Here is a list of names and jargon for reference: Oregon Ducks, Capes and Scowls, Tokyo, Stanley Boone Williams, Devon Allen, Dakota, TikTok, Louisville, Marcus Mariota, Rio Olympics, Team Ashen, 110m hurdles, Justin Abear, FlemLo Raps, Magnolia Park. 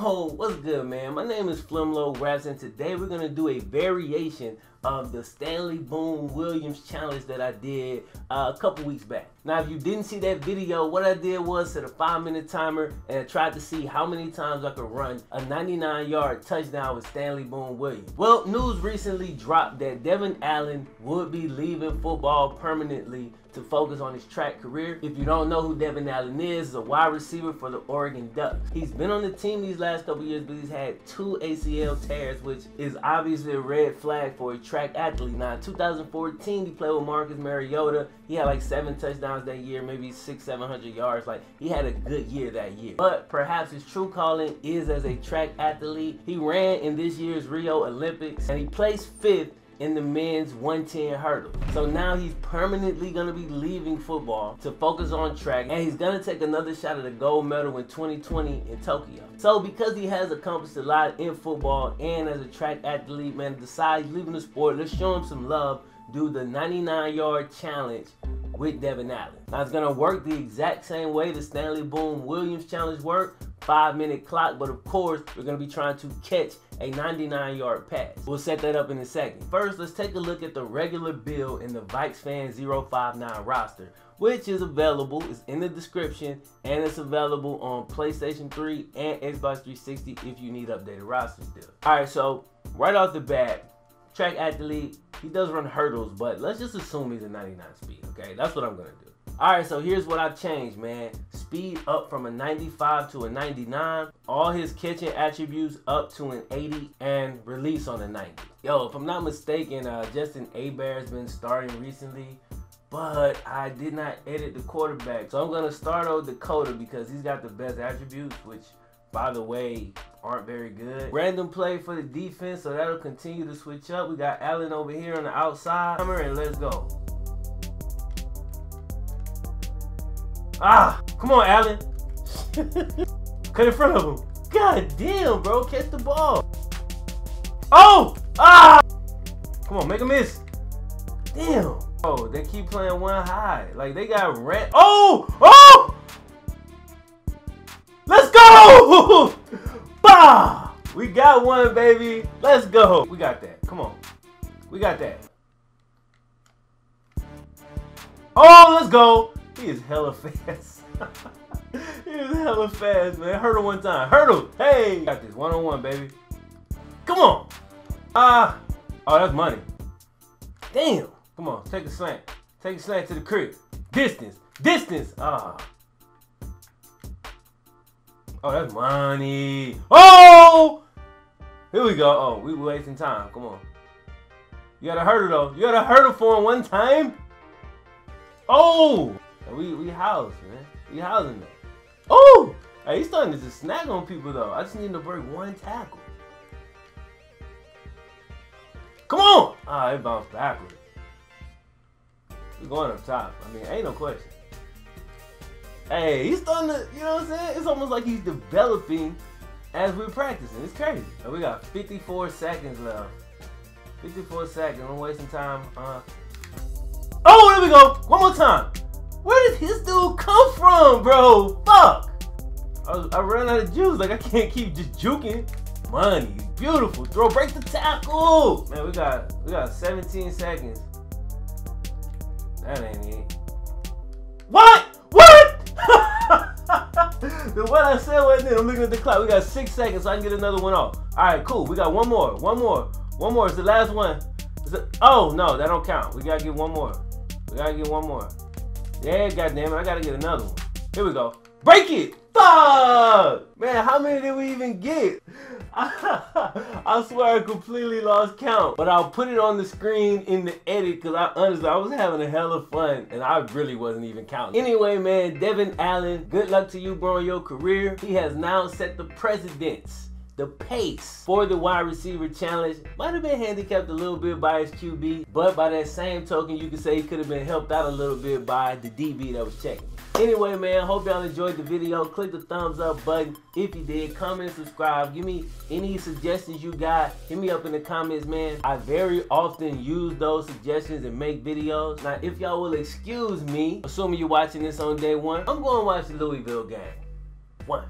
Oh, what's good, man? My name is FlemLo Raps, and today we're going to do a variation of the Stanley Boone Williams challenge that I did a couple weeks back. Now, if you didn't see that video, what I did was set a 5-minute timer, and I tried to see how many times I could run a 99-yard touchdown with Stanley Boone Williams. Well, news recently dropped that Devon Allen would be leaving football permanently to focus on his track career. If you don't know who Devon Allen is, he's a wide receiver for the Oregon Ducks. He's been on the team these last couple years, but he's had 2 ACL tears, which is obviously a red flag for a track athlete. Now, in 2014, he played with Marcus Mariota. He had like 7 touchdowns that year, maybe 600-700 yards. Like, he had a good year that year. But perhaps his true calling is as a track athlete. He ran in this year's Rio Olympics, and he placed 5th in the men's 110 hurdle. So now he's permanently gonna be leaving football to focus on track, and he's gonna take another shot at the gold medal in 2020 in Tokyo. So because he has accomplished a lot in football and as a track athlete, man, decides leaving the sport, let's show him some love, do the 99-yard challenge with Devon Allen. Now it's gonna work the exact same way the Stanley Boone Williams challenge worked, 5-minute clock, but of course, we're gonna be trying to catch a 99-yard pass. We'll set that up in a second. First, let's take a look at the regular build in the Vikes Fan 059 roster, which is available, it's in the description, and it's available on PlayStation 3 and Xbox 360 if you need updated rosters still. All right, so right off the bat, track athlete, he does run hurdles, but let's just assume he's a 99 speed, okay? That's what I'm gonna do. All right, so here's what I've changed, man. Speed up from a 95 to a 99. All his catching attributes up to an 80 and release on a 90. Yo, if I'm not mistaken, Justin Abear has been starting recently, but I did not edit the quarterback. So I'm gonna start on Dakota because he's got the best attributes, which by the way, aren't very good. Random play for the defense, so that'll continue to switch up. We got Allen over here on the outside, and let's go. Ah, come on, Allen. Cut in front of him. God damn, bro, catch the ball. Oh, ah. Come on, make a miss. Damn. Oh, they keep playing one high. Like, they got ran. Oh, oh. Let's go. Bah. We got one, baby. Let's go. We got that. Come on. We got that. Oh, let's go. He is hella fast. He is hella fast, man. Hurdle one time. Hurdle. Hey. Got this. One-on-one, baby. Come on. Ah. Oh, that's money. Damn. Come on. Take a slant. Take a slant to the crib. Distance. Distance. Ah. Oh, that's money. Oh. Here we go. Oh, we wasting time. Come on. You got to hurdle, though. You got to hurdle for him one time. Oh. We house, man. We housing that. Oh! Hey, he's starting to just snag on people, though. I just need to break one tackle. Come on! Ah, it bounced backwards. We're going up top. I mean, ain't no question. Hey, he's starting to, you know what I'm saying? It's almost like he's developing as we're practicing. It's crazy. And we got 54 seconds left. 54 seconds. I'm wasting time. Oh, there we go. One more time. Where did this dude come from, bro? Fuck! I ran out of juice. Like, I can't keep just juking. Money, beautiful throw. Break the tackle, man. We got 17 seconds. That ain't it. What? What? The what I said wasn't it. I'm looking at the clock. We got 6 seconds, so I can get another one off. All right, cool. We got one more. One more. One more. It's the last one. Oh no, that don't count. We gotta get one more. We gotta get one more. Yeah, goddamn it! I gotta get another one. Here we go. Break it! Fuck! Man, how many did we even get? I swear I completely lost count. But I'll put it on the screen in the edit because honestly, I was having a hell of fun and I really wasn't even counting. Anyway, man, Devon Allen, good luck to you, bro, in your career. He has now set the precedence. The pace for the wide receiver challenge might have been handicapped a little bit by his QB, but by that same token, you could say he could have been helped out a little bit by the DB that was checking. Anyway, man, hope y'all enjoyed the video. Click the thumbs up button if you did. Comment, subscribe. Give me any suggestions you got. Hit me up in the comments, man. I very often use those suggestions and make videos. Now, if y'all will excuse me, assuming you're watching this on day 1, I'm going to watch the Louisville game. One.